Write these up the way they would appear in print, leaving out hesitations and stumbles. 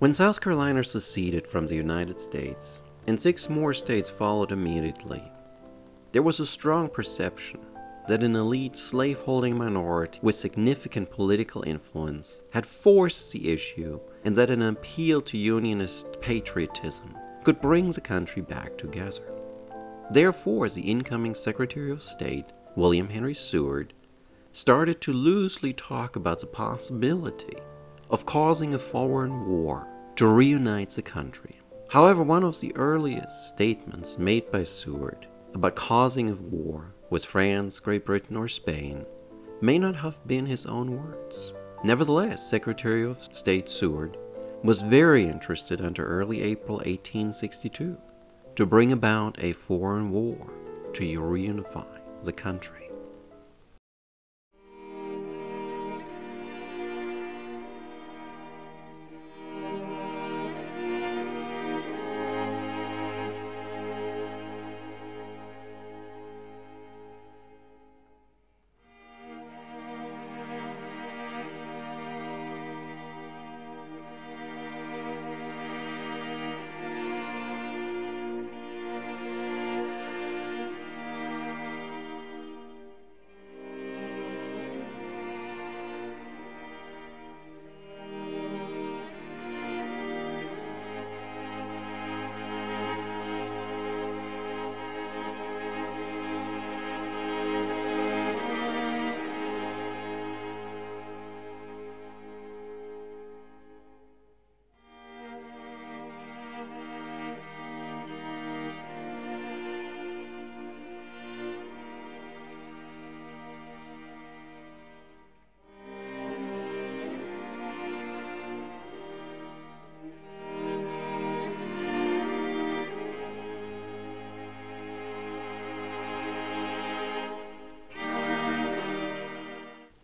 When South Carolina seceded from the United States, and 6 more states followed immediately, there was a strong perception that an elite slaveholding minority with significant political influence had forced the issue, and that an appeal to Unionist patriotism could bring the country back together. Therefore, the incoming Secretary of State, William Henry Seward, started to loosely talk about the possibility of causing a foreign war to reunite the country. However, one of the earliest statements made by Seward about causing a war with France, Great Britain, or Spain may not have been his own words. Nevertheless, Secretary of State Seward was very interested until early April 1862 to bring about a foreign war to reunify the country.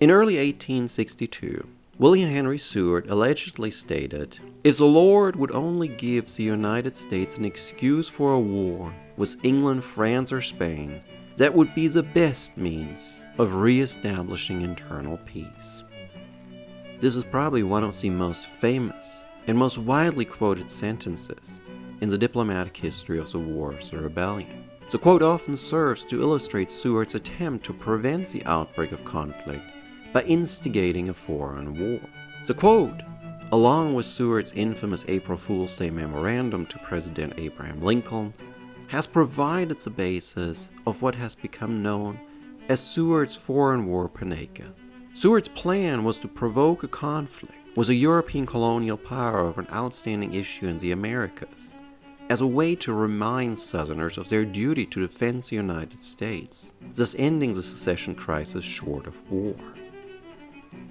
In early 1862, William Henry Seward allegedly stated, "If the Lord would only give the United States an excuse for a war with England, France, or Spain, that would be the best means of re-establishing internal peace." This is probably one of the most famous and most widely quoted sentences in the diplomatic history of the War of the Rebellion. The quote often serves to illustrate Seward's attempt to prevent the outbreak of conflict by instigating a foreign war. The quote, along with Seward's infamous April Fool's Day memorandum to President Abraham Lincoln, has provided the basis of what has become known as Seward's foreign war Panaca. Seward's plan was to provoke a conflict with a European colonial power over an outstanding issue in the Americas, as a way to remind Southerners of their duty to defend the United States, thus ending the secession crisis short of war.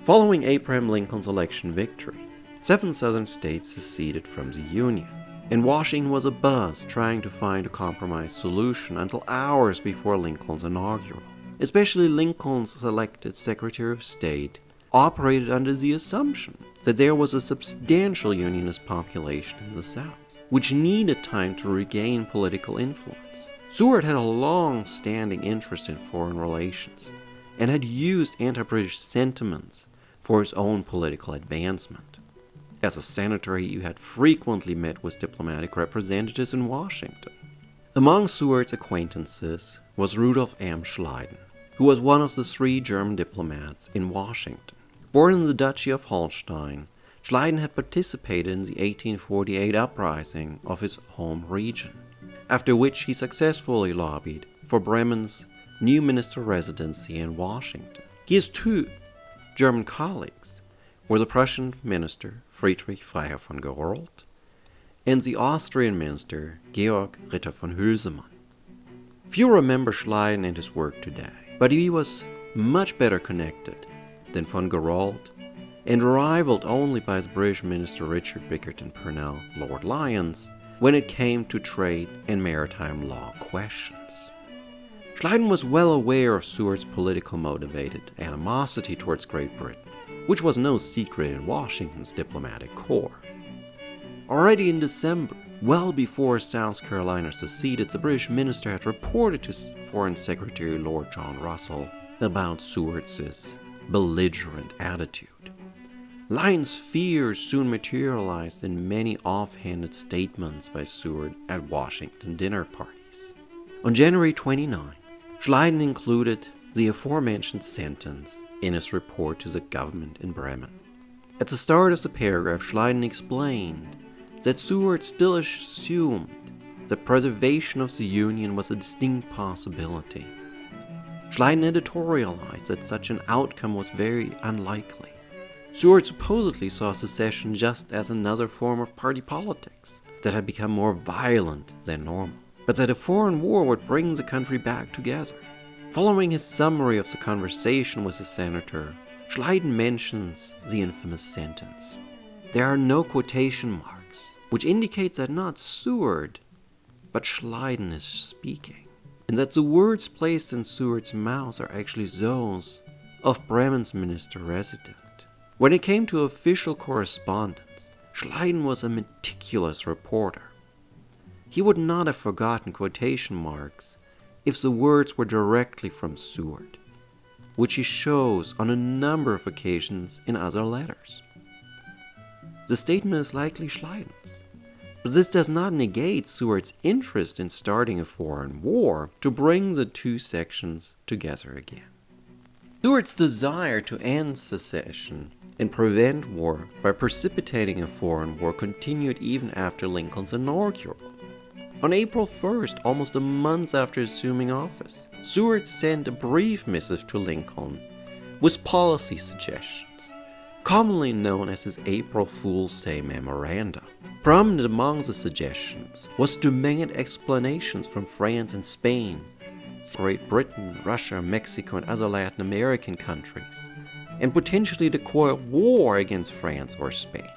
Following Abraham Lincoln's election victory, 7 Southern states seceded from the Union, and Washington was abuzz trying to find a compromise solution until hours before Lincoln's inaugural. Especially Lincoln's elected Secretary of State operated under the assumption that there was a substantial Unionist population in the South, which needed time to regain political influence. Seward had a long-standing interest in foreign relations and had used anti-British sentiments for his own political advancement. As a senator, he had frequently met with diplomatic representatives in Washington. Among Seward's acquaintances was Rudolf M. Schleiden, who was one of the 3 German diplomats in Washington. Born in the Duchy of Holstein, Schleiden had participated in the 1848 uprising of his home region, after which he successfully lobbied for Bremen's new minister residency in Washington. He has 2 German colleagues, were the Prussian minister Friedrich Freiherr von Gerold and the Austrian minister Georg Ritter von Hülsemann. Few remember Schleiden and his work today, but he was much better connected than von Gerold and rivaled only by the British minister Richard Bickerton-Purnell, Lord Lyons, when it came to trade and maritime law questions. Schleiden was well aware of Seward's political-motivated animosity towards Great Britain, which was no secret in Washington's diplomatic corps. Already in December, well before South Carolina seceded, the British minister had reported to Foreign Secretary Lord John Russell about Seward's belligerent attitude. Lyons' fears soon materialized in many offhanded statements by Seward at Washington dinner parties. On January 29, Schleiden included the aforementioned sentence in his report to the government in Bremen. At the start of the paragraph, Schleiden explained that Seward still assumed that preservation of the Union was a distinct possibility. Schleiden editorialized that such an outcome was very unlikely. Seward supposedly saw secession just as another form of party politics that had become more violent than normal, but that a foreign war would bring the country back together. Following his summary of the conversation with his senator, Schleiden mentions the infamous sentence. There are no quotation marks, which indicates that not Seward, but Schleiden is speaking, and that the words placed in Seward's mouth are actually those of Bremen's minister-resident. When it came to official correspondence, Schleiden was a meticulous reporter. He would not have forgotten quotation marks if the words were directly from Seward, which he shows on a number of occasions in other letters. The statement is likely Schleiden's, but this does not negate Seward's interest in starting a foreign war to bring the two sections together again. Seward's desire to end secession and prevent war by precipitating a foreign war continued even after Lincoln's inaugural. On April 1st, almost a month after assuming office, Seward sent a brief missive to Lincoln with policy suggestions, commonly known as his April Fool's Day memoranda. Prominent among the suggestions was to demand explanations from France and Spain, Great Britain, Russia, Mexico, and other Latin American countries, and potentially declare war against France or Spain.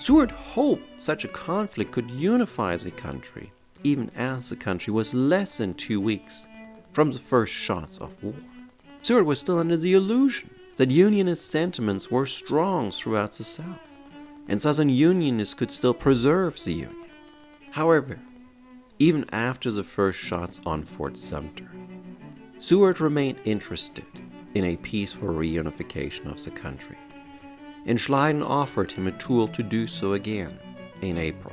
Seward hoped such a conflict could unify the country, even as the country was less than 2 weeks from the first shots of war. Seward was still under the illusion that Unionist sentiments were strong throughout the South, and Southern Unionists could still preserve the Union. However, even after the first shots on Fort Sumter, Seward remained interested in a peaceful reunification of the country, and Schleiden offered him a tool to do so again in April,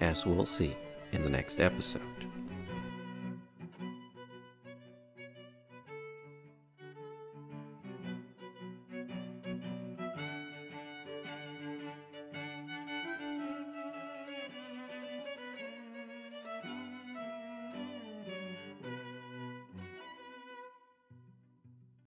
as we'll see in the next episode.